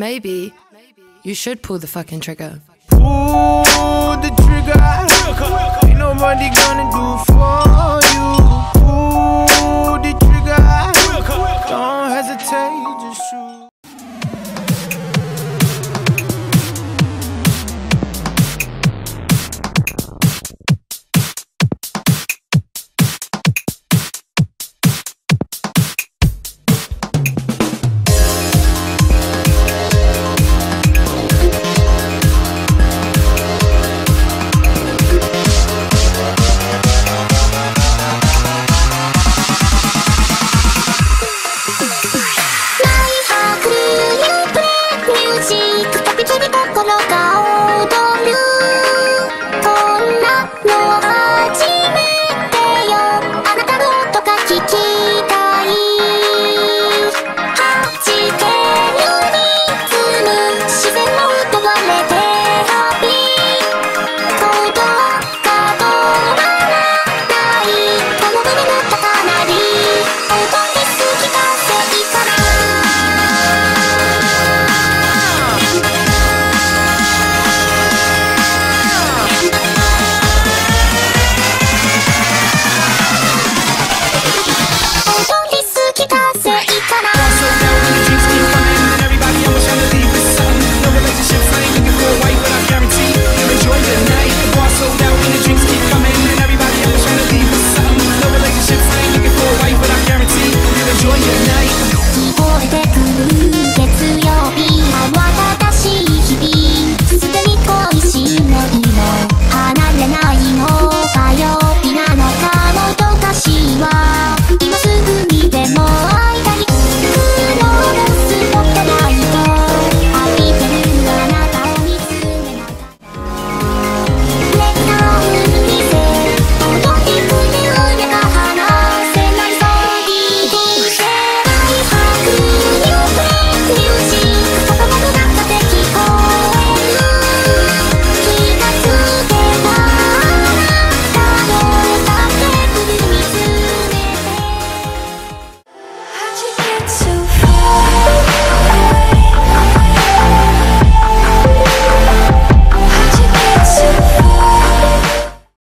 maybe you should pull the fucking trigger. Pull the trigger. Ain't nobody gonna do it for you. Pull the trigger. Don't hesitate, just shoot.